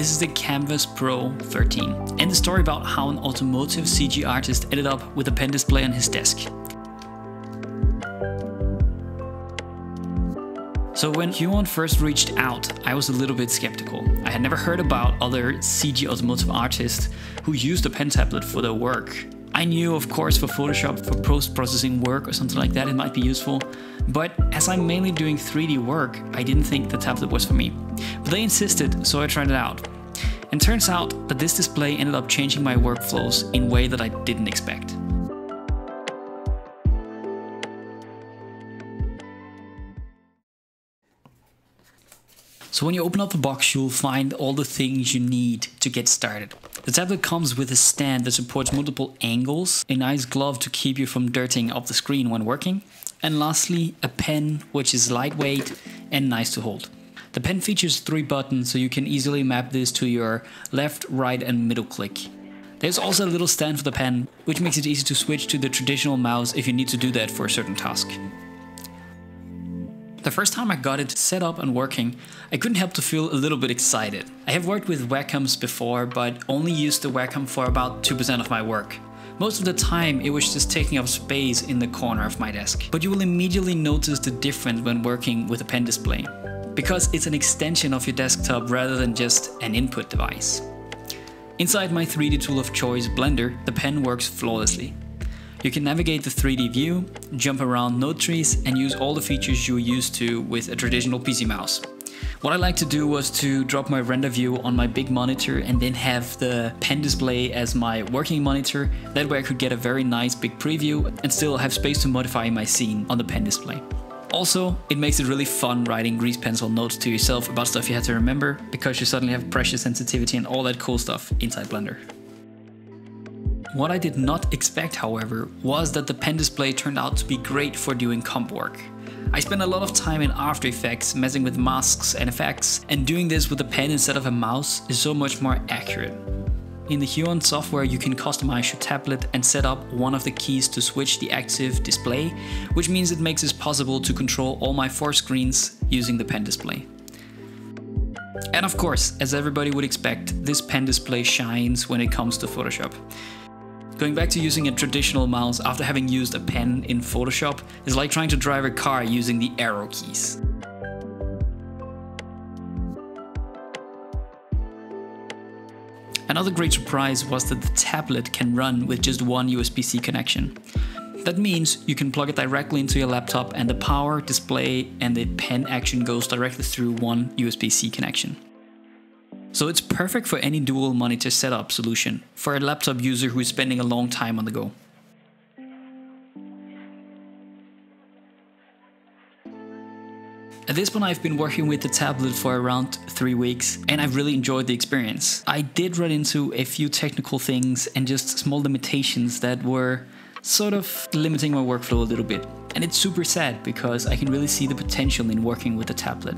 This is the Kamvas Pro 13 and the story about how an automotive CG artist ended up with a pen display on his desk. So when Huion first reached out, I was a little bit skeptical. I had never heard about other CG automotive artists who used a pen tablet for their work. I knew, of course, for Photoshop, for post-processing work or something like that, it might be useful. But as I'm mainly doing 3D work, I didn't think the tablet was for me. But they insisted, so I tried it out. And turns out that this display ended up changing my workflows in a way that I didn't expect. So when you open up the box, you'll find all the things you need to get started. The tablet comes with a stand that supports multiple angles, a nice glove to keep you from dirtying up the screen when working, and lastly, a pen which is lightweight and nice to hold. The pen features 3 buttons, so you can easily map this to your left, right, and middle click. There's also a little stand for the pen, which makes it easy to switch to the traditional mouse if you need to do that for a certain task. The first time I got it set up and working, I couldn't help to feel a little bit excited. I have worked with Wacoms before, but only used the Wacom for about 2% of my work. Most of the time, it was just taking up space in the corner of my desk. But you will immediately notice the difference when working with a pen display, because it's an extension of your desktop rather than just an input device. Inside my 3D tool of choice, Blender, the pen works flawlessly. You can navigate the 3D view, jump around node trees, and use all the features you're used to with a traditional PC mouse. What I like to do was to drop my render view on my big monitor and then have the pen display as my working monitor. That way I could get a very nice big preview and still have space to modify my scene on the pen display. Also, it makes it really fun writing grease pencil notes to yourself about stuff you had to remember, because you suddenly have pressure sensitivity and all that cool stuff inside Blender. What I did not expect, however, was that the pen display turned out to be great for doing comp work. I spent a lot of time in After Effects messing with masks and effects, and doing this with a pen instead of a mouse is so much more accurate. In the Huion software, you can customize your tablet and set up one of the keys to switch the active display, which means it makes it possible to control all my 4 screens using the pen display. And of course, as everybody would expect, this pen display shines when it comes to Photoshop. Going back to using a traditional mouse after having used a pen in Photoshop is like trying to drive a car using the arrow keys. Another great surprise was that the tablet can run with just one USB-C connection. That means you can plug it directly into your laptop, and the power, display, and the pen action goes directly through one USB-C connection. So it's perfect for any dual monitor setup solution for a laptop user who is spending a long time on the go. At this point, I've been working with the tablet for around 3 weeks, and I've really enjoyed the experience. I did run into a few technical things and just small limitations that were sort of limiting my workflow a little bit. And it's super sad because I can really see the potential in working with the tablet.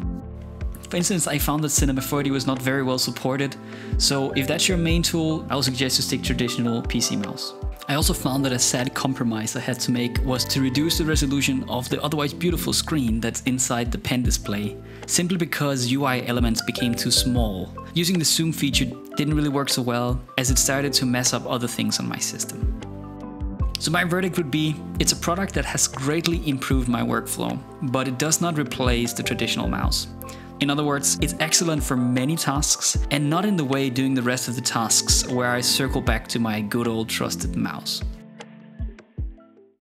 For instance, I found that Cinema 40 was not very well supported, so if that's your main tool, I would suggest you stick traditional PC mouse. I also found that a sad compromise I had to make was to reduce the resolution of the otherwise beautiful screen that's inside the pen display, simply because UI elements became too small. Using the zoom feature didn't really work so well, as it started to mess up other things on my system. So my verdict would be, it's a product that has greatly improved my workflow, but it does not replace the traditional mouse. In other words, it's excellent for many tasks, and not in the way doing the rest of the tasks where I circle back to my good old trusted mouse.